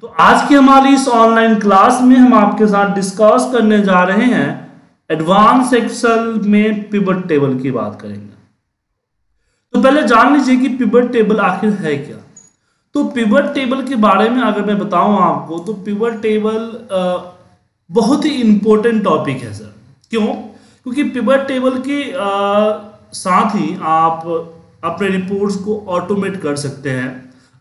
तो आज की हमारी इस ऑनलाइन क्लास में हम आपके साथ डिस्कस करने जा रहे हैं एडवांस एक्सेल में पिवट टेबल की बात करेंगे। तो पहले जान लीजिए कि पिवट टेबल आखिर है क्या। तो पिवट टेबल के बारे में अगर मैं बताऊं आपको, तो पिवट टेबल बहुत ही इम्पोर्टेंट टॉपिक है सर। क्यों? क्योंकि पिवट टेबल के साथ ही आप अपने रिपोर्ट्स को ऑटोमेट कर सकते हैं,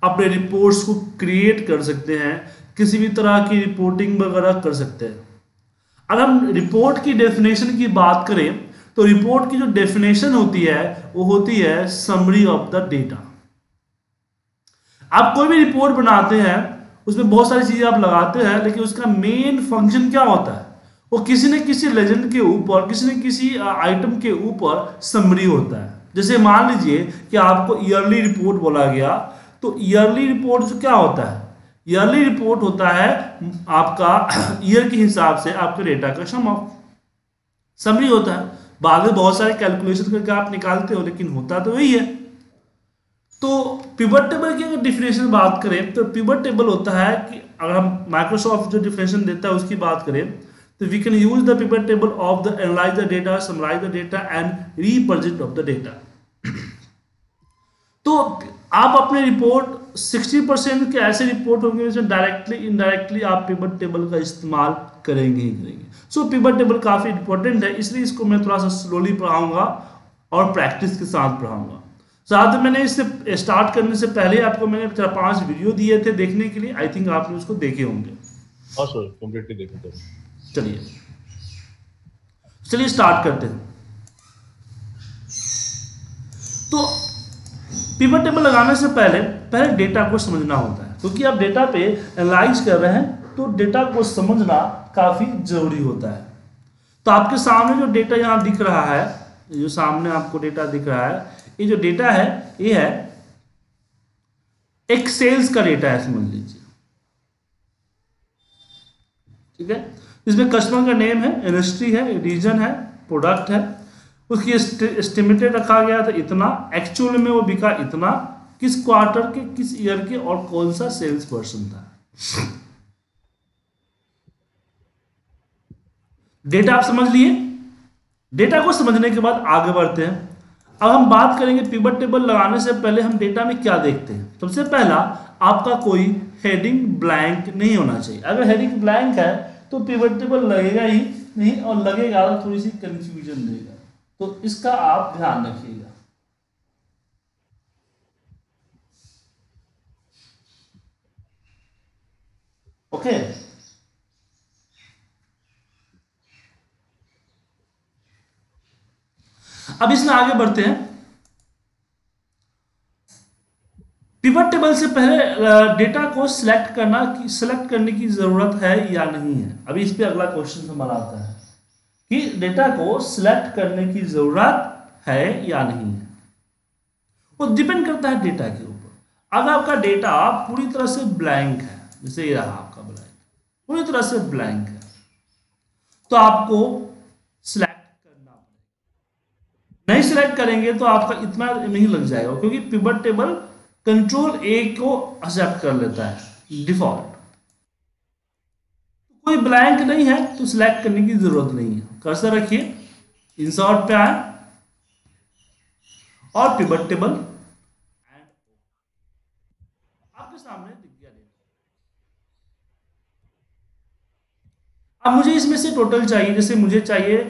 अपने रिपोर्ट्स को क्रिएट कर सकते हैं, किसी भी तरह की रिपोर्टिंग वगैरह कर सकते हैं। अगर हम रिपोर्ट की डेफिनेशन की बात करें तो रिपोर्ट की जो डेफिनेशन होती है वो होती है समरी ऑफ द डेटा। आप कोई भी रिपोर्ट बनाते हैं उसमें बहुत सारी चीजें आप लगाते हैं, लेकिन उसका मेन फंक्शन क्या होता है, वो किसी न किसी लेजेंड के ऊपर, किसी न किसी आइटम के ऊपर समरी होता है। जैसे मान लीजिए कि आपको ईयरली रिपोर्ट बोला गया, तो ईयरली रिपोर्ट जो क्या होता है, ईयरली रिपोर्ट होता है आपका ईयर के हिसाब से आपके डेटा का सम ऑफ समरी होता है। बाद में बहुत सारे कैलकुलेशन करके आप निकालते हो, लेकिन होता तो वही है। तो पिवट टेबल की अगर डिफिनेशन बात करें तो पिवट टेबल होता है कि अगर हम माइक्रोसॉफ्ट जो डिफिनेशन देता है उसकी बात करें तो we can use the pivot table of the analyse the data, summarise the data and represent of the data. तो आप अपने रिपोर्ट 60% के ऐसे रिपोर्ट होंगे जिसमें डायरेक्टली इनडायरेक्टली आप पिवट टेबल का इस्तेमाल करेंगे ही करेंगे। सो पिवट टेबल काफ़ी इंपॉर्टेंट है, इसलिए इसको मैं थोड़ा सा स्लोली पढ़ाऊंगा और प्रैक्टिस के साथ पढ़ाऊंगा। साथ में मैंने इससे स्टार्ट करने से पहले आपको मैंने 4-5 वीडियो दिए थे देखने के लिए, आई थिंक आपने उसको देखे होंगे। कंप्लीटली देखे थे। चलिए स्टार्ट करते हैं। तो पिवट टेबल लगाने से पहले डेटा को समझना होता है, क्योंकि आप डेटा पे एनालाइज कर रहे हैं तो डेटा को समझना काफी जरूरी होता है। तो आपके सामने जो डेटा यहाँ दिख रहा है, जो सामने आपको डेटा दिख रहा है, ये जो डेटा है ये है एक सेल्स का डेटा है, समझ लीजिए। ठीक है, इसमें कस्टमर का नेम है, इंडस्ट्री है, रीजन है, प्रोडक्ट है, उसकी एस्टिमेटेड रखा गया था इतना, एक्चुअल में वो बिका इतना, किस क्वार्टर के, किस ईयर के और कौन सा सेल्स पर्सन था। डेटा आप समझ लिए। डेटा को समझने के बाद आगे बढ़ते हैं। अब हम बात करेंगे पिवट टेबल लगाने से पहले हम डेटा में क्या देखते हैं। सबसे पहला, आपका कोई हेडिंग ब्लैंक नहीं होना चाहिए। अगर हेडिंग ब्लैंक है तो पिवट टेबल लगेगा ही नहीं, और लगेगा तो थोड़ी सी कंफ्यूजन देगा, तो इसका आप ध्यान रखिएगा। ओके अब इसमें आगे बढ़ते हैं। पिवट टेबल से पहले डेटा को सिलेक्ट करने की जरूरत है या नहीं है। अभी इस पे अगला क्वेश्चन हमारा आता है कि डेटा को सिलेक्ट करने की जरूरत है या नहीं है। वो डिपेंड करता है डेटा के ऊपर। अगर आपका डेटा पूरी तरह से ब्लैंक है, जैसे ये रहा आपका ब्लैंक, पूरी तरह से ब्लैंक है, तो आपको सिलेक्ट करना पड़ेगा। नहीं सिलेक्ट करेंगे तो आपका इतना नहीं लग जाएगा, क्योंकि पिवट टेबल कंट्रोल ए को एक्सेप्ट कर लेता है डिफॉल्ट। कोई ब्लैंक नहीं है तो सिलेक्ट करने की जरूरत नहीं है। कर्सर रखिए, इंसर्ट पे आए और पिवट टेबल आपके सामने दिख गया डेटा। अब मुझे इसमें से टोटल चाहिए। जैसे मुझे चाहिए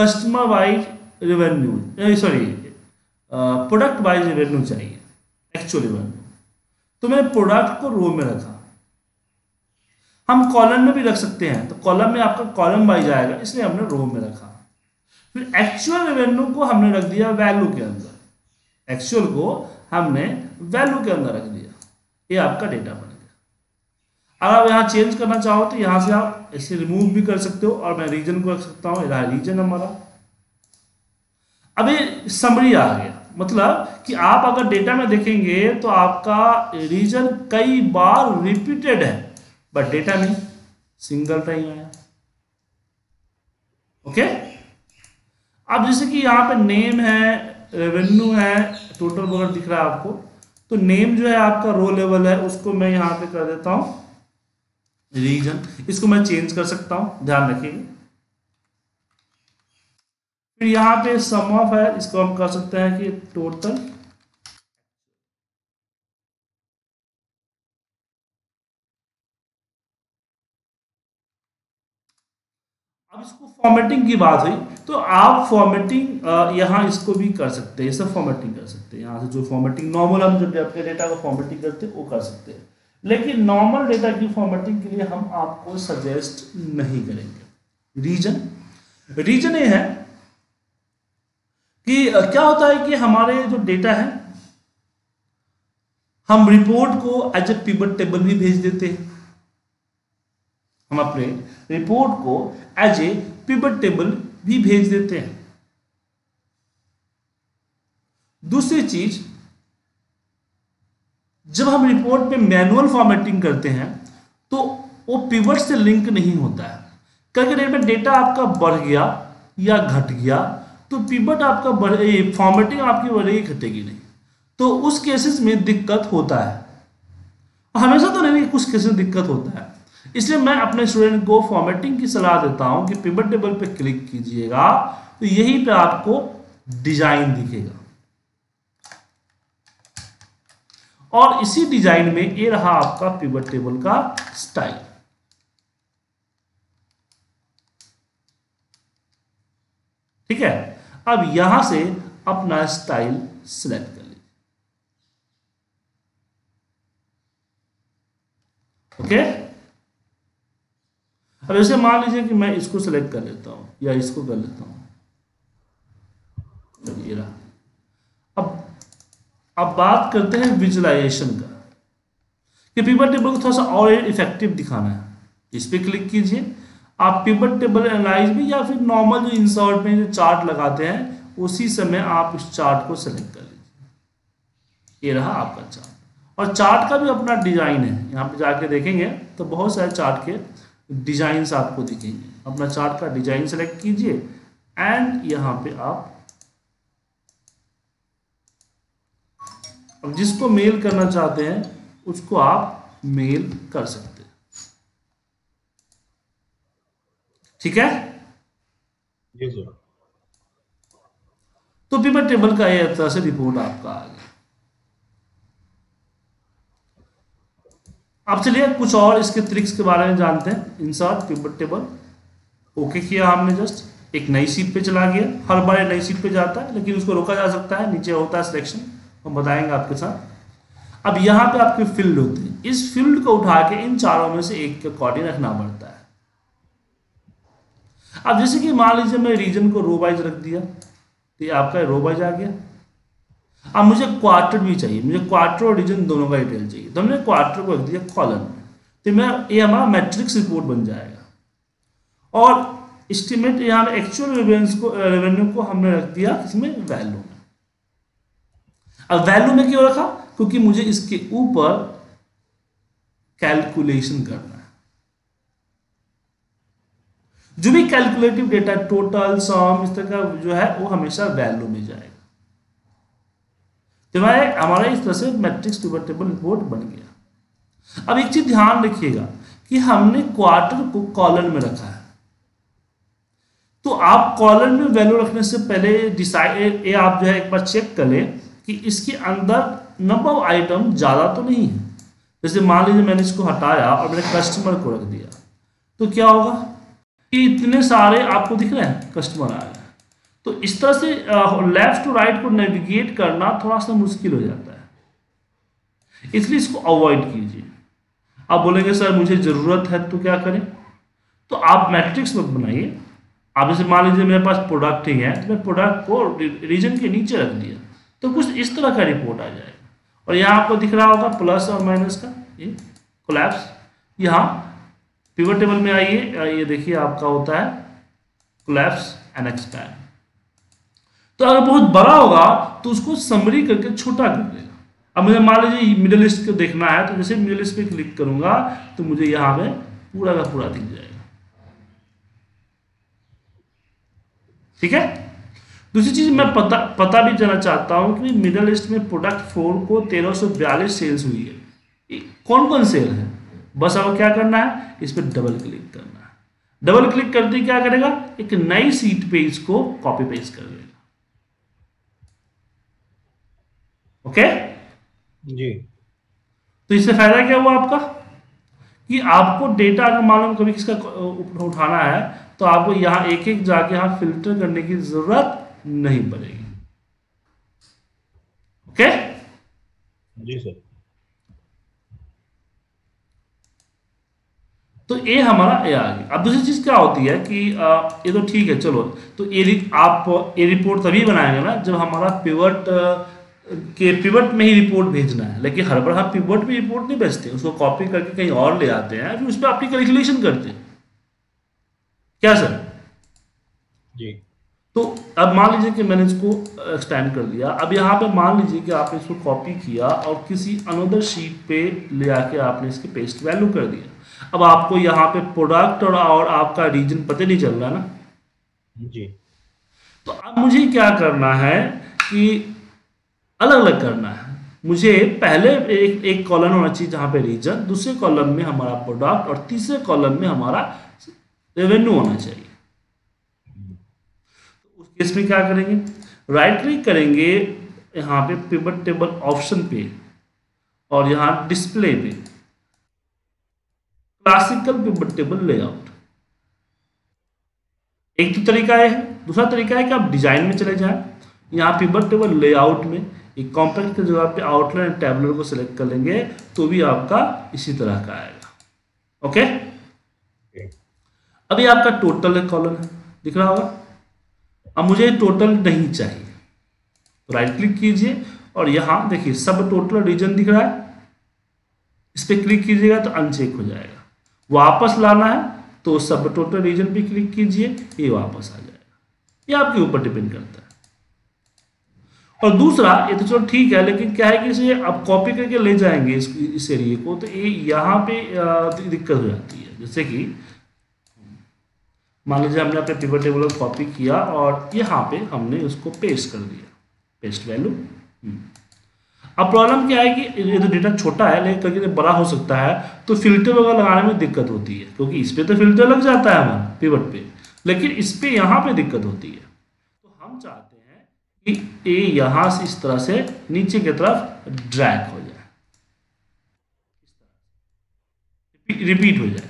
customer wise revenue, sorry product wise revenue चाहिए, एक्चुअल रेवेन्यू। तो मैंने प्रोडक्ट को रो में रखा। हम कॉलम में भी रख सकते हैं, तो कॉलम में आपका कॉलम वाइज आएगा, इसलिए हमने रो में रखा। फिर एक्चुअल रेवेन्यू को हमने रख दिया वैल्यू के अंदर, एक्चुअल को हमने वैल्यू के अंदर रख दिया। ये आपका डेटा बन गया। अगर आप यहाँ चेंज करना चाहो तो यहाँ से आप इसे रिमूव भी कर सकते हो, और मैं रीजन को रख सकता हूँ, यहाँ रीजन हमारा। अब ये समरी आ गया, मतलब कि आप अगर डेटा में देखेंगे तो आपका रीजन कई बार रिपीटेड है, बट डेटा में सिंगल टाइम आया। ओके अब जैसे कि यहाँ पे नेम है, रेवेन्यू है, टोटल वगैरह दिख रहा है आपको। तो नेम जो है आपका रो लेवल है, उसको मैं यहाँ पे कर देता हूँ रीजन, इसको मैं चेंज कर सकता हूं, ध्यान रखिएगा। फिर यहाँ पे सम ऑफ है, इसको हम कर सकते हैं कि टोटल, अब इसको फॉर्मेटिंग की बात हुई तो आप फॉर्मेटिंग यहाँ इसको भी कर सकते हैं, सब फॉर्मेटिंग कर सकते हैं। यहाँ से जो फॉर्मेटिंग नॉर्मल हम जब अपने डेटा को फॉर्मेटिंग करते हैं वो कर सकते हैं, लेकिन नॉर्मल डेटा की फॉर्मेटिंग के लिए हम आपको सजेस्ट नहीं करेंगे। रीजन ये है कि क्या होता है कि हमारे जो डेटा है हम रिपोर्ट को एज ए पिवट टेबल भी भेज देते हैं, हम अपने रिपोर्ट को एज ए पिवट टेबल भी भेज देते हैं। दूसरी चीज, जब हम रिपोर्ट में मैनुअल फॉर्मेटिंग करते हैं तो वो पिवट से लिंक नहीं होता है, क्योंकि डेट में डेटा आपका बढ़ गया या घट गया तो पिवट आपका फॉर्मेटिंग आपकी बढ़ेगी घटेगी नहीं, तो उस केसेस में दिक्कत होता है। हमेशा तो नहीं, कुछ केसेस दिक्कत होता है, इसलिए मैं अपने स्टूडेंट को फॉर्मेटिंग की सलाह देता हूं कि पिवट टेबल पे क्लिक कीजिएगा तो यहीं पे आपको डिजाइन दिखेगा, और इसी डिजाइन में ये रहा आपका पिवट टेबल का स्टाइल। ठीक है, अब यहां से अपना स्टाइल सिलेक्ट कर लीजिए। ओके, अब जैसे मान लीजिए कि मैं इसको सिलेक्ट कर लेता हूं या इसको कर लेता हूं, तो ये रहा। अब बात करते हैं विजुअलाइजेशन का, कि पिवट टेबल को थोड़ा सा और इफेक्टिव दिखाना है, इस पर क्लिक कीजिए। आप पिवट टेबल एनालाइज में या फिर नॉर्मल जो इंसर्ट में जो चार्ट लगाते हैं उसी समय आप इस चार्ट को सेलेक्ट कर लीजिए। ये रहा आपका चार्ट, और चार्ट का भी अपना डिजाइन है, यहाँ पे जाके देखेंगे तो बहुत सारे चार्ट के डिजाइन्स आपको दिखेंगे। अपना चार्ट का डिजाइन सेलेक्ट कीजिए एंड यहाँ पे आप, अब जिसको मेल करना चाहते हैं उसको आप मेल कर सकते हैं। ठीक है, ये जो तो पिवट टेबल का ये तरह से रिपोर्ट आपका आ गया। अब चलिए कुछ और इसके ट्रिक्स के बारे में जानते हैं। इंसर्ट पिवट टेबल, ओके किया हमने, जस्ट एक नई सीट पे चला गया। हर बार नई सीट पे जाता है लेकिन उसको रोका जा सकता है, नीचे होता है सिलेक्शन, हम बताएंगे आपके साथ। अब यहाँ पे आपके फील्ड होते हैं, इस फील्ड को उठा के इन चारों में से एक के अकॉर्डिंग रखना पड़ता है। अब जैसे कि मान लीजिए मैं रीजन को रो वाइज रख दिया तो ये आपका रो वाइज आ गया। अब मुझे क्वार्टर भी चाहिए, मुझे क्वार्टर और रीजन दोनों का डिटेल चाहिए, तो हमने क्वार्टर को रख दिया कॉलम में, तो मैं ये हमारा मैट्रिक्स रिपोर्ट बन जाएगा। और एस्टिमेट यहाँ एक्चुअल रेवेन्यू को हमने रख दिया इसमें वैल्यू में। अब वैल्यू में क्यों रखा? क्योंकि मुझे इसके ऊपर कैलकुलेशन करना है। जो भी कैलकुलेटिव डेटा, टोटल, सम, इस तरह का जो है वो हमेशा वैल्यू में जाएगा। तो हमारा इस तरह से मैट्रिक्स पिवट टेबल रिपोर्ट बन गया। अब एक चीज ध्यान रखिएगा कि हमने क्वार्टर को कॉलम में रखा है, तो आप कॉलम में वैल्यू रखने से पहले डिसाइड आप जो है एक बार चेक कर ले कि इसके अंदर नंबर ऑफ आइटम ज़्यादा तो नहीं है। जैसे मान लीजिए मैंने इसको हटाया और मैंने कस्टमर को रख दिया तो क्या होगा कि इतने सारे आपको दिख रहे हैं कस्टमर आ रहे हैं, तो इस तरह से लेफ्ट टू राइट को नेविगेट करना थोड़ा सा मुश्किल हो जाता है, इसलिए इसको अवॉइड कीजिए। आप बोलेंगे सर मुझे ज़रूरत है तो क्या करें, तो आप मैट्रिक्स मत बनाइए। आप जैसे मान लीजिए मेरे पास प्रोडक्ट ही है तो मैं प्रोडक्ट को रीजन के नीचे रख दिया तो कुछ इस तरह का रिपोर्ट आ जाएगा। और यहाँ आपको दिख रहा होगा प्लस और माइनस का ये कोलैप्स, यहाँ पिवट टेबल में आइए, ये देखिए आपका होता है कोलैप्स एंड एक्सपैंड। तो अगर बहुत बड़ा होगा तो उसको समरी करके छोटा कर देगा। अब मुझे मान लीजिए मिडिल लिस्ट को देखना है तो जैसे मिडिल लिस्ट पे क्लिक करूंगा तो मुझे यहाँ पे पूरा का पूरा दिख जाएगा। ठीक है, दूसरी चीज मैं पता भी जाना चाहता हूँ कि मिडिल ईस्ट में प्रोडक्ट 4 को 1342 सेल्स हुई है, कौन कौन सेल है, बस अब क्या करना है, इस पर डबल क्लिक करना है। डबल क्लिक करते ही क्या करेगा, एक नई सीट पे इसको कॉपी पेस्ट कर लेगा। ओके जी, तो इससे फायदा क्या हुआ आपका कि आपको डेटा अगर मालूम कभी किसका उठाना है तो आपको यहाँ एक एक जाके यहाँ फिल्टर करने की जरूरत नहीं पड़ेगी। ओके जी सर, तो ये हमारा ए आ गया। अब दूसरी चीज़ क्या होती है कि ये तो ठीक है चलो, तो ये आप ये रिपोर्ट तभी बनाएंगे ना जब हमारा पिवट के पिवट में ही रिपोर्ट भेजना है, लेकिन हर बार हम पिवट में रिपोर्ट नहीं भेजते, उसको कॉपी करके कहीं और ले आते हैं फिर उस पर अपनी कैलकुलेशन करते हैं। क्या सर जी, तो अब मान लीजिए कि मैंने इसको एक्सटेंड कर लिया। अब यहाँ पे मान लीजिए कि आपने इसको कॉपी किया और किसी अनदर शीट पे ले आके आपने इसके पेस्ट वैल्यू कर दिया। अब आपको यहाँ पे प्रोडक्ट और आपका रीजन पता नहीं चल रहा ना जी, तो अब मुझे क्या करना है कि अलग अलग करना है। मुझे पहले एक कॉलम होना चाहिए जहाँ पे रीजन, दूसरे कॉलम में हमारा प्रोडक्ट और तीसरे कॉलम में हमारा रेवेन्यू होना चाहिए। तो उस केस में क्या करेंगे, राइट क्लिक करेंगे यहाँ पे पिवट टेबल ऑप्शन पे और यहाँ डिस्प्ले पे क्लासिकल पिवट टेबल लेआउट। एक तो तरीका है, दूसरा तरीका है कि आप डिजाइन में चले जाएं, यहाँ पिवट टेबल लेआउट में एक कॉम्पैक्ट की जगह पे आउटलाइन टैबलर को सिलेक्ट कर लेंगे तो भी आपका इसी तरह का आएगा। ओके, अभी आपका टोटल कॉलम है दिख रहा होगा। अब मुझे टोटल नहीं चाहिए, राइट क्लिक कीजिए और यहाँ देखिए सब टोटल रीजन दिख रहा है, इस पर क्लिक कीजिएगा तो अनचेक हो जाएगा। वापस लाना है तो सब टोटल रीजन पे क्लिक कीजिए, ये वापस आ जाएगा। ये आपके ऊपर डिपेंड करता है। और दूसरा ये तो चलो ठीक है, लेकिन क्या है कि इसे आप कॉपी करके ले जाएंगे इस एरिए को तो ये यहाँ पे दिक्कत हो जाती है। जैसे कि मान लीजिए हमने अपने पिवट टेबल को कॉपी किया और यहाँ पे हमने उसको पेस्ट कर दिया, पेस्ट वैल्यू। अब प्रॉब्लम क्या है कि ये तो डेटा छोटा है लेकिन करके बड़ा हो सकता है, तो फिल्टर वगैरह लगाने में दिक्कत होती है क्योंकि इस पर तो फिल्टर लग जाता है हमारा पिवट पे, लेकिन इस पर यहाँ पे दिक्कत होती है। तो हम चाहते हैं कि ये यहाँ से इस तरह से नीचे की तरफ ड्रैग हो जाए, रिपीट हो जाए।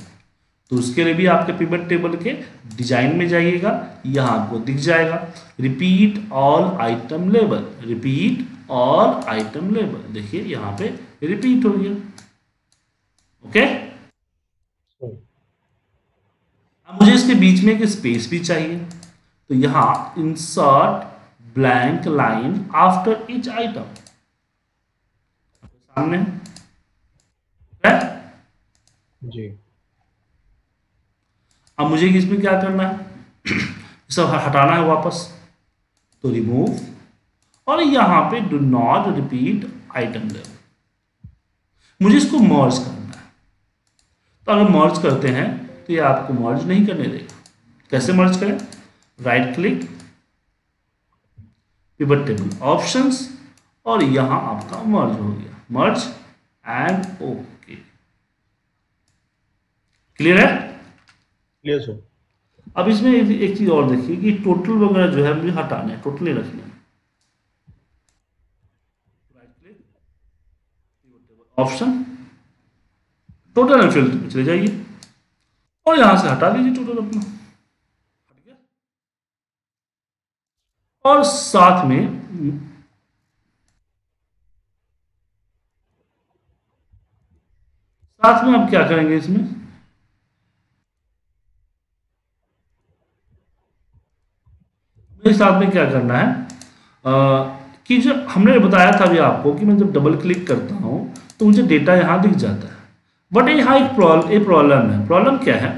तो उसके लिए भी आपके पिवट टेबल के डिजाइन में जाइएगा, यहाँ आपको दिख जाएगा repeat all item label, repeat all item label. देखिए यहाँ पे रिपीट हो गया। ओके, अब मुझे इसके बीच में एक स्पेस भी चाहिए, तो यहाँ insert blank line after each item सामने जी। अब मुझे इसमें क्या करना है, सब हटाना है वापस, तो रिमूव और यहाँ पे do not repeat item level. मुझे इसको मर्ज करना है, तो अगर मर्ज करते हैं तो ये आपको मर्ज नहीं करने देगा। कैसे मर्ज करें, right click pivot table options और यहाँ आपका मर्ज हो गया, मर्ज एंड ओके। क्लियर है? Yes, sir. अब इसमें एक चीज और देखिए कि टोटल वगैरह जो है मुझे हटाना है, टोटल रखना है। ऑप्शन टोटल एंड फिल्टर में चले जाइए और यहां से हटा दीजिए टोटल अपना, हट गया। और साथ में हम क्या करेंगे, इसमें मेरे साथ में क्या करना है कि जो हमने बताया था अभी आपको कि मैं जब डबल क्लिक करता हूँ तो मुझे डेटा यहाँ दिख जाता है, बट यहाँ एक प्रॉब्लम है। प्रॉब्लम क्या है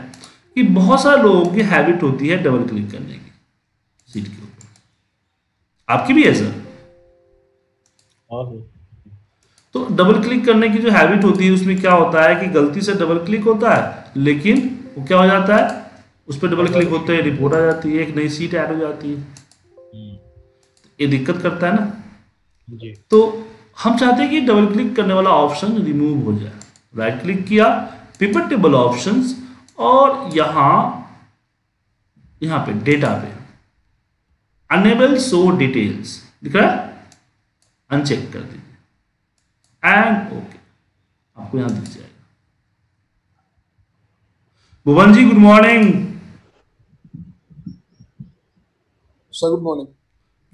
कि बहुत सारे लोगों की हैबिट होती है डबल क्लिक करने की सीट के ऊपर, आपकी भी है सर? तो डबल क्लिक करने की जो हैबिट होती है उसमें क्या होता है कि गलती से डबल क्लिक होता है, लेकिन वो क्या हो जाता है, उस पर डबल क्लिक होते हैं रिपोर्ट आ जाती है, एक नई सीट ऐड हो जाती है। ये दिक्कत करता है ना जी। तो हम चाहते हैं कि डबल क्लिक करने वाला ऑप्शन रिमूव हो जाए। राइट क्लिक किया, पिवटेबल ऑप्शंस और यहाँ पे डेटा पे अनेबल शो डिटेल्स दिख रहा है, अनचेक कर दीजिए एंड ओके, आपको यहां दिख जाएगा। Bhuvan ji good morning. Sir good morning.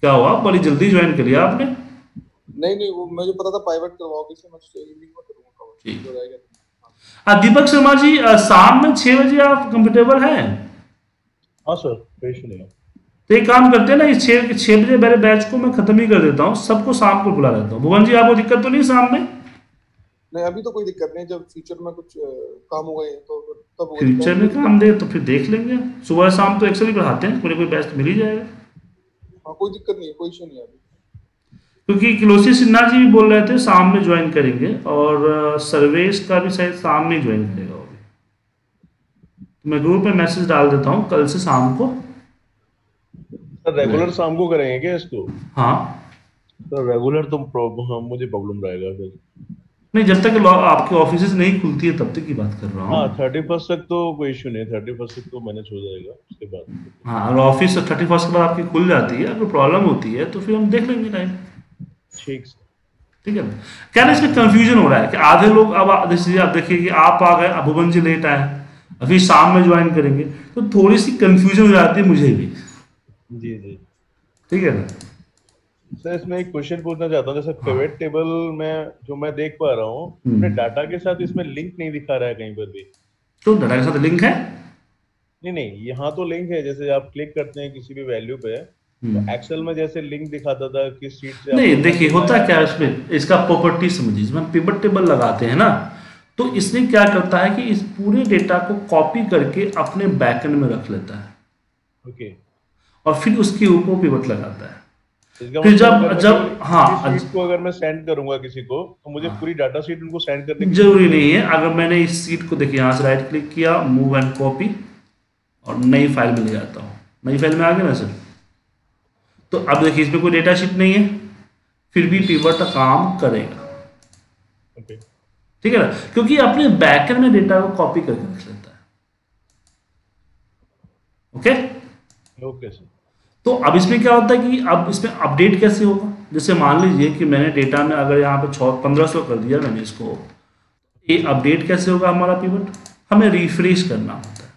क्या हुआ, बड़ी जल्दी ज्वाइन कर लिया आपने? नहीं वो मुझे पता था पाइवट करवाओगे, इसलिए मैं इवनिंग में करूंगा, ठीक हो जाएगा। दीपक शर्मा जी शाम में 6 बजे आप कंफर्टेबल हैं? हाँ सर, तो एक काम करते हैं ना, इस 6 बजे मेरे बैच को मैं खत्म ही कर देता हूँ, सबको शाम को बुला लेता हूँ। भुवन जी आपको दिक्कत तो नहीं शाम में? नहीं अभी तो कोई दिक्कत नहीं, जब फ्यूचर में कुछ काम हो गए तो तब फ्यूचर में काम दे तो फिर देख लेंगे। सुबह शाम तो एक्चुअली पढ़ाते हैं, कोई कोई बैच मिल ही जाएगा। हाँ कोई दिक्कत नहीं है, कोई इशू नहीं है अभी, क्योंकि किलोसी सिन्हा जी भी बोल रहे थे शाम में ज्वाइन करेंगे और सर्वेश का भी शायद शाम में ज्वाइन करेगा वो भी। मैं ग्रुप में मैसेज डाल देता हूँ कल से शाम को। रेगुलर शाम को करेंगे क्या इसको? हाँ तो रेगुलर तो मुझे प्रॉब्लम रहेगा फिर। नहीं जब तक आपके ऑफिस नहीं खुलती है तब तक की बात कर रहा हूँ। हाँ 31 तक तो कोई इशू नहीं, 31 तक तो मैनेज हो जाएगा, उसके बाद हाँ और ऑफिस 31 के बाद आपकी खुल जाती है। अगर प्रॉब्लम होती है तो फिर हम देख लेंगे टाइम, ठीक है ना। क्या ना इसमें कंफ्यूजन हो रहा है कि आधे लोग अब आप देखिए कि आप आ गए, भुवन जी लेट आए, अभी शाम में ज्वाइन करेंगे तो थोड़ी सी कंफ्यूजन हो जाती है मुझे भी। जी जी ठीक है ना सर। इसमें एक क्वेश्चन पूछना चाहता हूँ, जैसे पिवट टेबल में जो मैं देख पा रहा हूँ अपने डाटा के साथ, इसमें लिंक नहीं दिखा रहा है कहीं पर भी। तो डाटा के साथ लिंक है? नहीं यहाँ तो लिंक है, जैसे आप क्लिक करते हैं किसी भी वैल्यू पे, एक्सेल में जैसे लिंक दिखाता था किस शीट से। नहीं देखिए होता क्या है इसमें, इसका प्रॉपर्टी समझिए। इसमें पिवट टेबल लगाते हैं ना, तो इसने क्या करता है कि इस पूरे डेटा को कॉपी करके अपने बैकएंड में रख लेता है, ओके, और फिर उसके ऊपर पिवट लगाता है। फिर जब हाँ शीट को अगर मैं सेंड करूंगा किसी को तो मुझे पूरी डाटा शीट उनको सेंड करने जरूरी नहीं है। अगर मैंने इस शीट को देखिए यहाँ से राइट क्लिक किया, मूव एंड कॉपी, और नई फाइल में ले जाता हूँ, नई फाइल में आ गया ना सर। तो अब देखिए इसमें कोई डेटा शीट नहीं है, फिर भी पिवट काम करेगा, ठीक है ना, क्योंकि अपने बैकएंड में डेटा को कॉपी करके रख लेता है। Okay okay sir. तो अब इसमें क्या होता है कि अब इसमें अपडेट कैसे होगा? जैसे मान लीजिए कि मैंने डेटा में अगर यहाँ पे 1500 कर दिया मैंने इसको, ये अपडेट कैसे होगा हमारा पिवट? हमें रिफ्रेश करना होता है।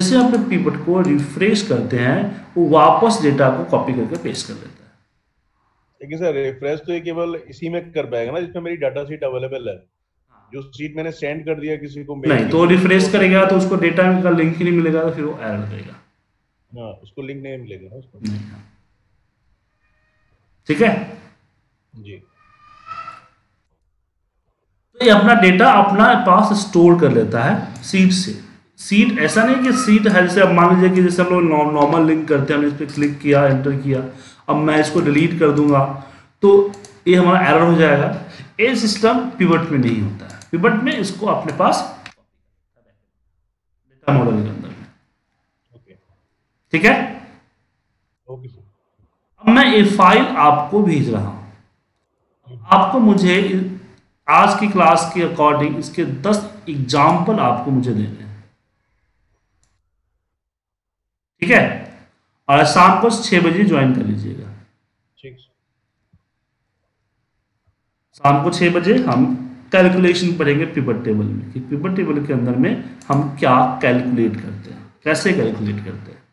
जैसे आप पिवट को रिफ्रेश करते हैं वो वापस डेटा को कॉपी करके पेस्ट कर लेता है। लेकिन सर रिफ्रेश तो ये केवल इसी में कर पाएगा ना जिसमें मेरी डाटा शीट अवेलेबल है, जो शीट मैंने सेंड कर दिया किसी को नहीं, तो रिफ्रेश करेगा तो उसको डेटा का लिंक ही नहीं मिलेगा, तो फिर वो एरर देगा। हां उसको लिंक नहीं मिलेगा उसको, ठीक है जी। तो ये अपना डेटा अपना पास स्टोर कर लेता है शीट से। सीट ऐसा नहीं कि सीट है, जैसे अब मान लीजिए कि जैसे हम लोग नॉर्मल लिंक करते हैं, हमने इस पर क्लिक किया, एंटर किया, अब मैं इसको डिलीट कर दूंगा तो ये हमारा एरर हो जाएगा। ये सिस्टम पिवट में नहीं होता है, पिवट में इसको अपने पास डेटा मॉडल के अंदर में, ठीक है। अब मैं ये फाइल आपको भेज रहा हूँ, आपको मुझे आज की क्लास के अकॉर्डिंग इसके 10 एग्जाम्पल आपको मुझे देने, ठीक है, और शाम को 6 बजे ज्वाइन कर लीजिएगा, ठीक। शाम को 6 बजे हम कैलकुलेशन पढ़ेंगे पिवट टेबल में, कि पिवट टेबल के अंदर में हम क्या कैलकुलेट करते हैं, कैसे कैलकुलेट करते हैं।